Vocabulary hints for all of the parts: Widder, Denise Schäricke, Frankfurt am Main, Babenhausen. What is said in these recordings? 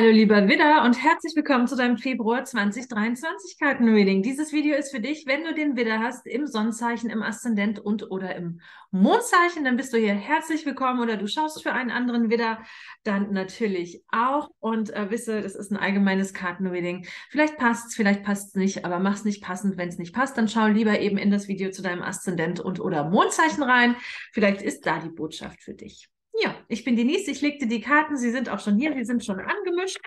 Hallo lieber Widder und herzlich willkommen zu deinem Februar 2023 Kartenreading. Dieses Video ist für dich, wenn du den Widder hast, im Sonnenzeichen, im Aszendent und oder im Mondzeichen, dann bist du hier herzlich willkommen oder du schaust für einen anderen Widder, dann natürlich auch und wisse, das ist ein allgemeines Kartenreading. Vielleicht passt es nicht, aber mach es nicht passend, wenn es nicht passt, dann schau lieber eben in das Video zu deinem Aszendent und oder Mondzeichen rein, vielleicht ist da die Botschaft für dich. Ja, ich bin Denise, ich legte die Karten, sie sind auch schon hier, sie sind schon angemischt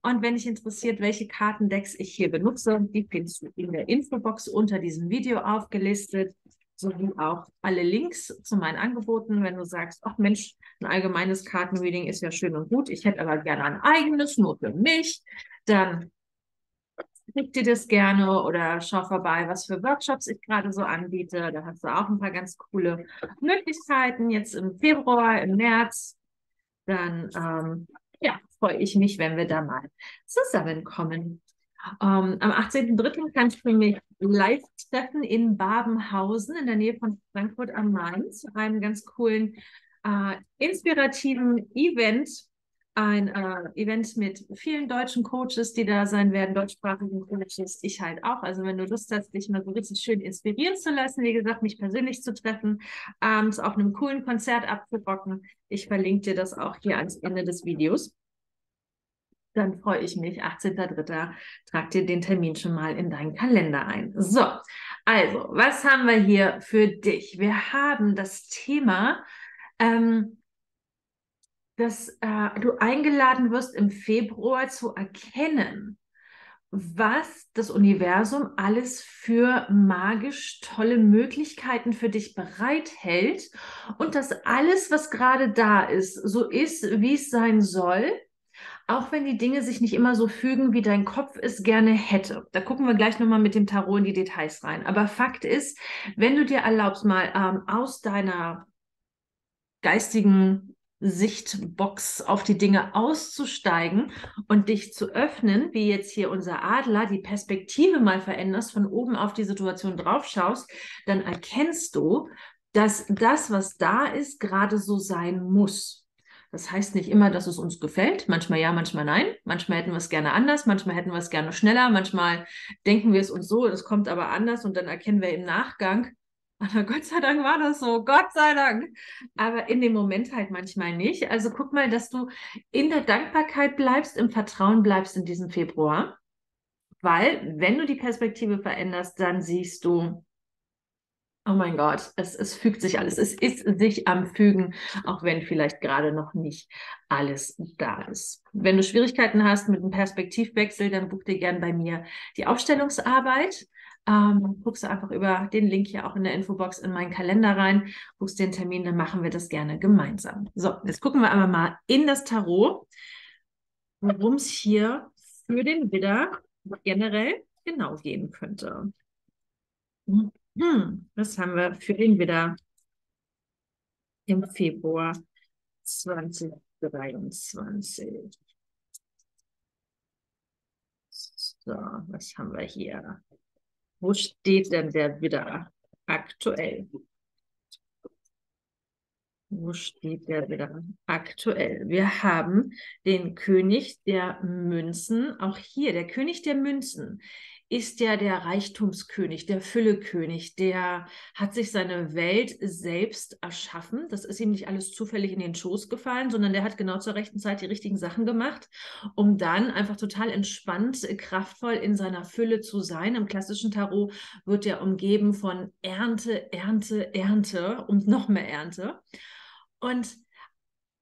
und wenn dich interessiert, welche Kartendecks ich hier benutze, die findest du in der Infobox unter diesem Video aufgelistet, sowie auch alle Links zu meinen Angeboten, wenn du sagst, ach Mensch, ein allgemeines Kartenreading ist ja schön und gut, ich hätte aber gerne ein eigenes, nur für mich, dann klick dir das gerne oder schau vorbei, was für Workshops ich gerade so anbiete. Da hast du auch ein paar ganz coole Möglichkeiten. Jetzt im Februar, im März, dann ja, freue ich mich, wenn wir da mal zusammenkommen. Am 18.03. kannst du mich live treffen in Babenhausen in der Nähe von Frankfurt am Main zu einem ganz coolen, inspirativen Event. Ein Event mit vielen deutschen Coaches, die da sein werden, deutschsprachigen Coaches, ich halt auch. Also wenn du Lust hast, dich mal so richtig schön inspirieren zu lassen, wie gesagt, mich persönlich zu treffen, abends auf einem coolen Konzert abzurocken. Ich verlinke dir das auch hier ans Ende des Videos. Dann freue ich mich. 18.03. Trag dir den Termin schon mal in deinen Kalender ein. So, also, was haben wir hier für dich? Wir haben das Thema, dass du eingeladen wirst, im Februar zu erkennen, was das Universum alles für magisch tolle Möglichkeiten für dich bereithält und dass alles, was gerade da ist, so ist, wie es sein soll, auch wenn die Dinge sich nicht immer so fügen, wie dein Kopf es gerne hätte. Da gucken wir gleich nochmal mit dem Tarot in die Details rein. Aber Fakt ist, wenn du dir erlaubst, mal aus deiner geistigen Sichtbox auf die Dinge auszusteigen und dich zu öffnen, wie jetzt hier unser Adler, die Perspektive mal veränderst, von oben auf die Situation drauf schaust, dann erkennst du, dass das, was da ist, gerade so sein muss. Das heißt nicht immer, dass es uns gefällt. Manchmal ja, manchmal nein. Manchmal hätten wir es gerne anders, manchmal hätten wir es gerne schneller, manchmal denken wir es uns so, es kommt aber anders und dann erkennen wir im Nachgang, aber Gott sei Dank war das so, Gott sei Dank. Aber in dem Moment halt manchmal nicht. Also guck mal, dass du in der Dankbarkeit bleibst, im Vertrauen bleibst in diesem Februar. Weil, wenn du die Perspektive veränderst, dann siehst du, oh mein Gott, es fügt sich alles. Es ist sich am Fügen, auch wenn vielleicht gerade noch nicht alles da ist. Wenn du Schwierigkeiten hast mit einem Perspektivwechsel, dann buch dir gern bei mir die Aufstellungsarbeit. Guckst du einfach über den Link hier auch in der Infobox in meinen Kalender rein, guckst den Termin, dann machen wir das gerne gemeinsam. So, jetzt gucken wir aber mal in das Tarot, worum es hier für den Widder generell genau gehen könnte. Was haben wir für den Widder im Februar 2023? So, was haben wir hier? Wo steht denn der Widder aktuell? Wo steht der Widder aktuell? Wir haben den König der Münzen. Auch hier, der König der Münzen ist ja der Reichtumskönig, der Füllekönig. Der hat sich seine Welt selbst erschaffen. Das ist ihm nicht alles zufällig in den Schoß gefallen, sondern der hat genau zur rechten Zeit die richtigen Sachen gemacht, um dann einfach total entspannt, kraftvoll in seiner Fülle zu sein. Im klassischen Tarot wird er umgeben von Ernte, Ernte, Ernte und noch mehr Ernte. Und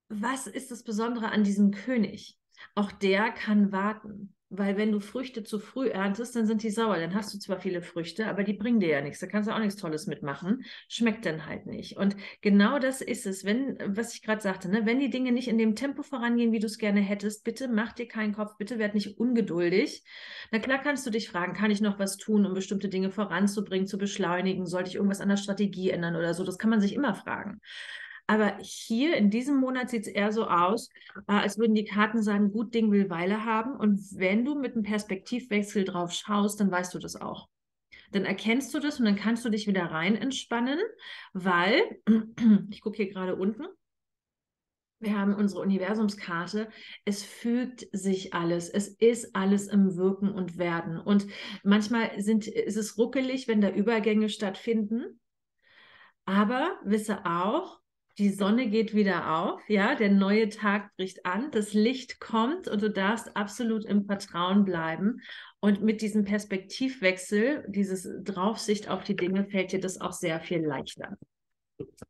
was ist das Besondere an diesem König? Auch der kann warten. Weil wenn du Früchte zu früh erntest, dann sind die sauer. Dann hast du zwar viele Früchte, aber die bringen dir ja nichts. Da kannst du auch nichts Tolles mitmachen. Schmeckt dann halt nicht. Und genau das ist es, wenn, was ich gerade sagte, ne? Wenn die Dinge nicht in dem Tempo vorangehen, wie du es gerne hättest, bitte mach dir keinen Kopf, bitte werd nicht ungeduldig. Na klar kannst du dich fragen, kann ich noch was tun, um bestimmte Dinge voranzubringen, zu beschleunigen? Sollte ich irgendwas an der Strategie ändern oder so? Das kann man sich immer fragen. Aber hier in diesem Monat sieht es eher so aus, als würden die Karten sagen, gut Ding will Weile haben. Und wenn du mit einem Perspektivwechsel drauf schaust, dann weißt du das auch. Dann erkennst du das und dann kannst du dich wieder rein entspannen, weil, ich gucke hier gerade unten, Wir haben unsere Universumskarte, es fügt sich alles, es ist alles im Wirken und Werden. Und manchmal ist es ruckelig, wenn da Übergänge stattfinden, aber wisse auch, die Sonne geht wieder auf, ja, der neue Tag bricht an, das Licht kommt und du darfst absolut im Vertrauen bleiben. Und mit diesem Perspektivwechsel, dieses Draufsicht auf die Dinge, fällt dir das auch sehr viel leichter.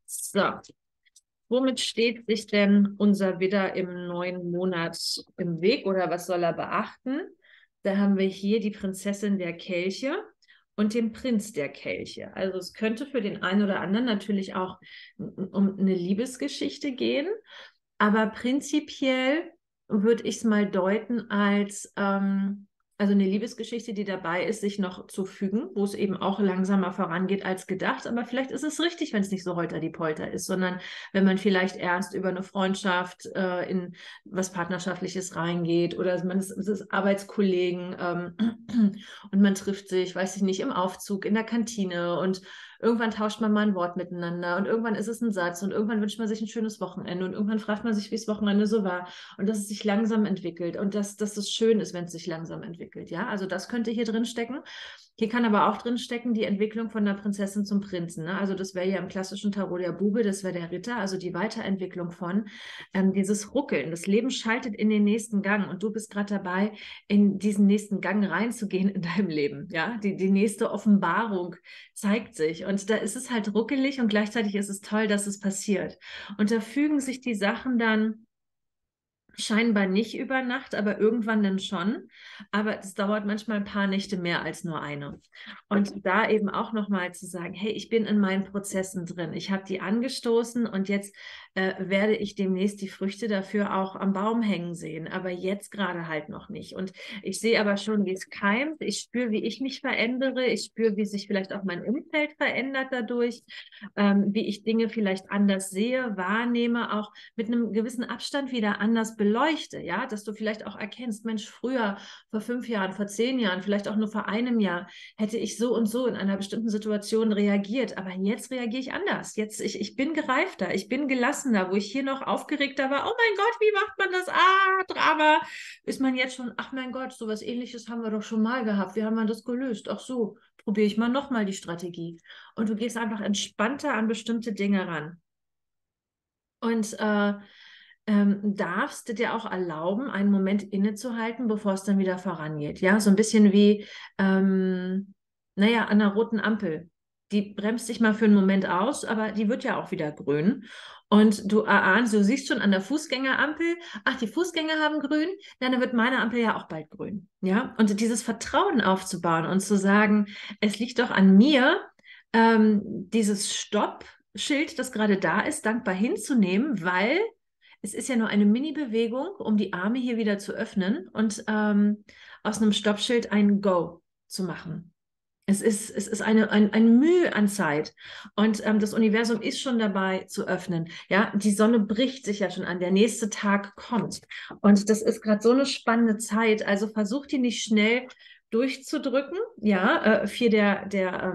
So. Womit steht sich denn unser Widder im neuen Monat im Weg oder was soll er beachten? Da haben wir hier die Prinzessin der Kelche und den Prinz der Kelche. Also es könnte für den einen oder anderen natürlich auch um eine Liebesgeschichte gehen, aber prinzipiell würde ich es mal deuten als also eine Liebesgeschichte, die dabei ist, sich noch zu fügen, wo es eben auch langsamer vorangeht als gedacht. Aber vielleicht ist es richtig, wenn es nicht so holter-die-polter ist, sondern wenn man vielleicht erst über eine Freundschaft in was Partnerschaftliches reingeht oder man ist Arbeitskollegen und man trifft sich, weiß ich nicht, im Aufzug, in der Kantine und irgendwann tauscht man mal ein Wort miteinander und irgendwann ist es ein Satz und irgendwann wünscht man sich ein schönes Wochenende und irgendwann fragt man sich, wie das Wochenende so war und dass es sich langsam entwickelt und dass es schön ist, wenn es sich langsam entwickelt. Ja, also das könnte hier drin stecken. Hier kann aber auch drin stecken die Entwicklung von der Prinzessin zum Prinzen. Ne? Also das wäre ja im klassischen Tarot der Bube, das wäre der Ritter, also die Weiterentwicklung von dieses Ruckeln. Das Leben schaltet in den nächsten Gang und du bist gerade dabei, in diesen nächsten Gang reinzugehen in deinem Leben. Ja? Die nächste Offenbarung zeigt sich und da ist es halt ruckelig und gleichzeitig ist es toll, dass es passiert. Und da fügen sich die Sachen dann scheinbar nicht über Nacht, aber irgendwann dann schon. Aber es dauert manchmal ein paar Nächte mehr als nur eine. Und da eben auch nochmal zu sagen, hey, ich bin in meinen Prozessen drin. Ich habe die angestoßen und jetzt werde ich demnächst die Früchte dafür auch am Baum hängen sehen. Aber jetzt gerade halt noch nicht. Und ich sehe aber schon, wie es keimt. Ich spüre, wie ich mich verändere. Ich spüre, wie sich vielleicht auch mein Umfeld verändert dadurch. Wie ich Dinge vielleicht anders sehe, wahrnehme, auch mit einem gewissen Abstand wieder anders beleuchte, ja, dass du vielleicht auch erkennst, Mensch, früher, vor 5 Jahren, vor 10 Jahren, vielleicht auch nur vor einem Jahr, hätte ich so und so in einer bestimmten Situation reagiert, aber jetzt reagiere ich anders, jetzt, ich bin gereifter, ich bin gelassener, wo ich hier noch aufgeregter war, oh mein Gott, wie macht man das, Drama, ist man jetzt schon, ach mein Gott, sowas Ähnliches haben wir doch schon mal gehabt, wie haben wir das gelöst, ach so, probiere ich mal nochmal die Strategie und du gehst einfach entspannter an bestimmte Dinge ran und darfst du dir auch erlauben, einen Moment innezuhalten, bevor es dann wieder vorangeht. Ja, so ein bisschen wie, naja, an einer roten Ampel. Die bremst dich mal für einen Moment aus, aber die wird ja auch wieder grün. Und du erahnst, du siehst schon an der Fußgängerampel, ach, die Fußgänger haben grün, dann wird meine Ampel ja auch bald grün. Ja, und dieses Vertrauen aufzubauen und zu sagen, es liegt doch an mir, dieses Stopp-Schild, das gerade da ist, dankbar hinzunehmen, weil es ist ja nur eine Mini-Bewegung, um die Arme hier wieder zu öffnen und aus einem Stoppschild ein Go zu machen. Es ist ein Mühe an Zeit und das Universum ist schon dabei zu öffnen. Ja, die Sonne bricht sich ja schon an, der nächste Tag kommt. Und das ist gerade so eine spannende Zeit, also versuch die nicht schnell durchzudrücken, ja, 4 der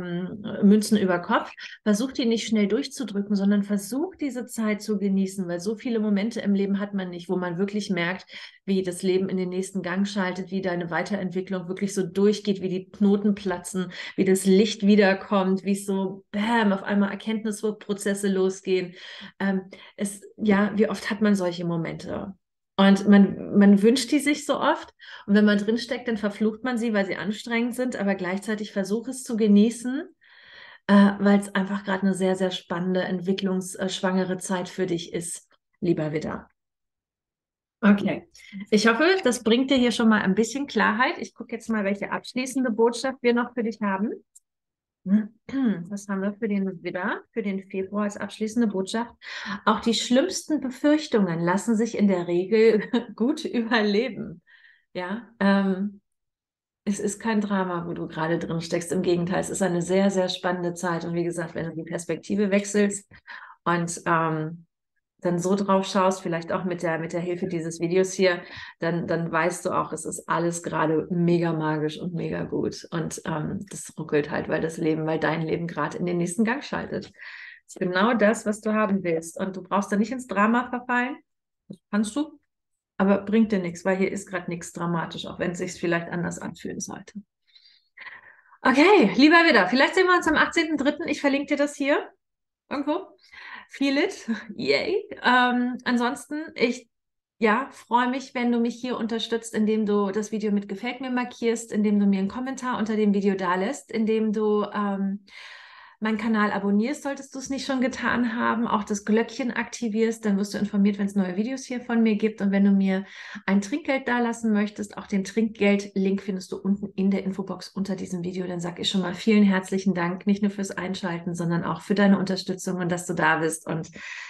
Münzen über Kopf, versucht die nicht schnell durchzudrücken, sondern versucht diese Zeit zu genießen, weil so viele Momente im Leben hat man nicht, wo man wirklich merkt, wie das Leben in den nächsten Gang schaltet, wie deine Weiterentwicklung wirklich so durchgeht, wie die Knoten platzen, wie das Licht wiederkommt, wie es so, bam, auf einmal Erkenntnisprozesse losgehen. Ja, wie oft hat man solche Momente? Und man wünscht die sich so oft und wenn man drinsteckt, dann verflucht man sie, weil sie anstrengend sind, aber gleichzeitig versuche es zu genießen, weil es einfach gerade eine sehr, sehr spannende, entwicklungsschwangere Zeit für dich ist, lieber Widder. Okay, ich hoffe, das bringt dir hier schon mal ein bisschen Klarheit. Ich gucke jetzt mal, welche abschließende Botschaft wir noch für dich haben. Was haben wir für den Widder, für den Februar als abschließende Botschaft? Auch die schlimmsten Befürchtungen lassen sich in der Regel gut überleben. Ja, es ist kein Drama, wo du gerade drin steckst. Im Gegenteil, es ist eine sehr, sehr spannende Zeit. Und wie gesagt, wenn du die Perspektive wechselst und dann so drauf schaust, vielleicht auch mit der Hilfe dieses Videos hier, dann weißt du auch, es ist alles gerade mega magisch und mega gut. Und das ruckelt halt, weil dein Leben gerade in den nächsten Gang schaltet. Das ist genau das, was du haben willst. Und du brauchst da nicht ins Drama verfallen. Das kannst du, aber bringt dir nichts, weil hier ist gerade nichts dramatisch, auch wenn es sich vielleicht anders anfühlen sollte. Okay, lieber Widder, vielleicht sehen wir uns am 18.03. Ich verlinke dir das hier irgendwo. Feel it, yay. Ansonsten, ich freue mich, wenn du mich hier unterstützt, indem du das Video mit Gefällt mir markierst, indem du mir einen Kommentar unter dem Video dalässt, indem du meinen Kanal abonnierst, solltest du es nicht schon getan haben, auch das Glöckchen aktivierst, dann wirst du informiert, wenn es neue Videos hier von mir gibt. Und wenn du mir ein Trinkgeld dalassen möchtest, auch den Trinkgeld-Link findest du unten in der Infobox unter diesem Video. Dann sage ich schon mal vielen herzlichen Dank, nicht nur fürs Einschalten, sondern auch für deine Unterstützung und dass du da bist. Und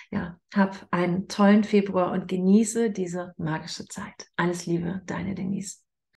ja, hab einen tollen Februar und genieße diese magische Zeit. Alles Liebe, deine Denise.